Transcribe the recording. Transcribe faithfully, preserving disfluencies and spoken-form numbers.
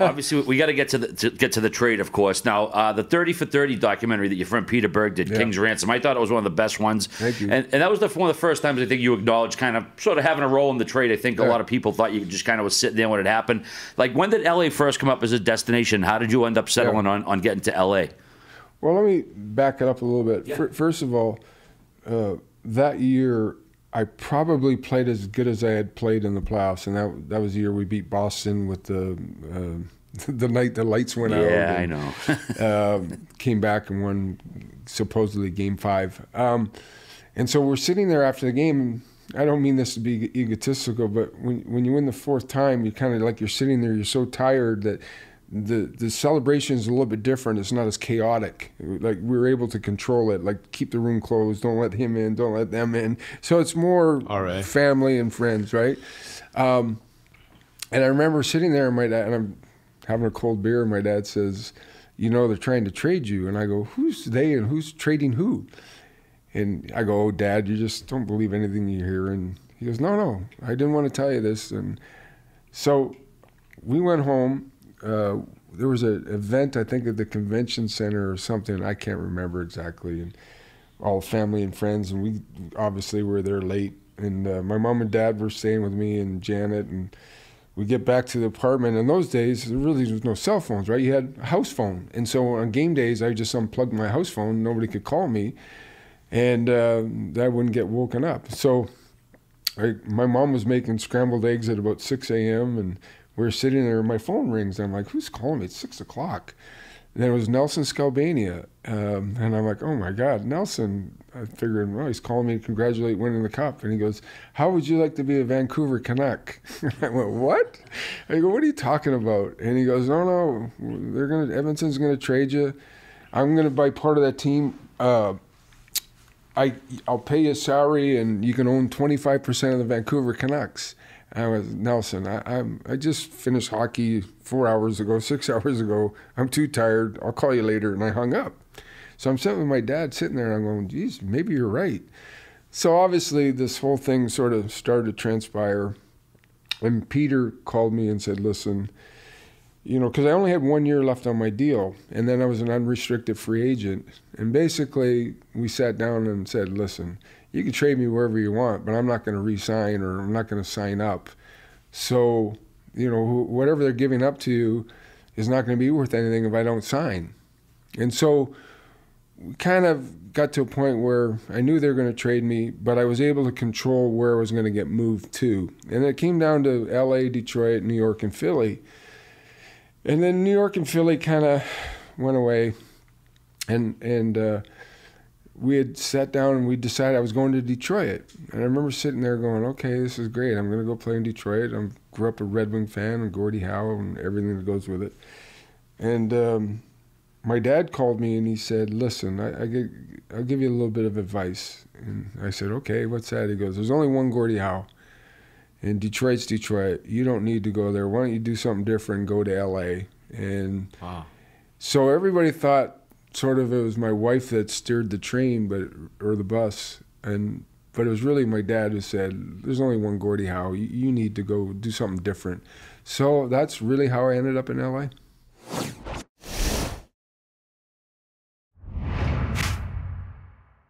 Obviously, we got to get to the to get to the trade, of course. Now, uh, the thirty for thirty documentary that your friend Peter Berg did, yeah. King's Ransom, I thought it was one of the best ones. Thank you. And, and that was the, one of the first times I think you acknowledged kind of sort of having a role in the trade. I think yeah. a lot of people thought you just kind of was sitting there when it happened. Like, when did L A first come up as a destination? How did you end up settling yeah. on, on getting to L A? Well, let me back it up a little bit. Yeah. First of all, uh, that year, I probably played as good as I had played in the playoffs, and that that was the year we beat Boston with the uh, the night the lights went yeah, out. Yeah, I know. uh, came back and won supposedly Game Five, um, and so we're sitting there after the game. I don't mean this to be egotistical, but when when you win the fourth time, you kind of like you're sitting there. You're so tired that the the celebration is a little bit different. It's not as chaotic. Like, we were able to control it. Like, keep the room closed. Don't let him in. Don't let them in. So it's more All right. family and friends, right? Um, and I remember sitting there, and my dad, and I'm having a cold beer, and my dad says, "You know, they're trying to trade you." And I go, "Who's they and who's trading who?" And I go, "Oh, Dad, you just don't believe anything you hear." And he goes, "No, no, I didn't want to tell you this." And so we went home. Uh, there was an event, I think, at the convention center or something. I can't remember exactly. And all family and friends, and we obviously were there late. And uh, my mom and dad were staying with me and Janet. And we get back to the apartment. In those days, there really was no cell phones, right? You had a house phone. And so on game days, I just unplugged my house phone. Nobody could call me. And uh, I wouldn't get woken up. So I, my mom was making scrambled eggs at about six A M and we're sitting there, my phone rings, and I'm like, "Who's calling me? It's six o'clock. And then it was Nelson Scalbania. Um, and I'm like, "Oh, my God, Nelson." I figured, well, he's calling me to congratulate winning the cup. And he goes, "How would you like to be a Vancouver Canuck?" I went, "What?" I go, "What are you talking about?" And he goes, "No, no, they're gonna, Evanston's going to trade you. I'm going to buy part of that team. Uh, I, I'll pay you a salary, and you can own twenty-five percent of the Vancouver Canucks." I was, "Nelson, I, I'm, I just finished hockey four hours ago, six hours ago. I'm too tired. I'll call you later." And I hung up. So I'm sitting with my dad sitting there, and I'm going, "Geez, maybe you're right." So obviously this whole thing sort of started to transpire. And Peter called me and said, "Listen, you know," because I only had one year left on my deal. And then I was an unrestricted free agent. And basically we sat down and said, "Listen, you can trade me wherever you want, but I'm not going to re-sign, or I'm not going to sign up. So, you know, wh whatever they're giving up to you is not going to be worth anything if I don't sign." And so we kind of got to a point where I knew they were going to trade me, but I was able to control where I was going to get moved to. And it came down to L A, Detroit, New York, and Philly. And then New York and Philly kind of went away, and, and, uh, we had sat down and we decided I was going to Detroit. And I remember sitting there going, "Okay, this is great. I'm going to go play in Detroit." I grew up a Red Wing fan and Gordie Howe and everything that goes with it. And um, my dad called me and he said, "Listen, I, I get, I'll give you a little bit of advice." And I said, "Okay, what's that?" He goes, "There's only one Gordie Howe, and Detroit's Detroit. You don't need to go there. Why don't you do something different and go to L A?" And wow. So everybody thought, sort of, it was my wife that steered the train, but or the bus, and but it was really my dad who said, "There's only one Gordie Howe. You, you need to go do something different." So that's really how I ended up in L A.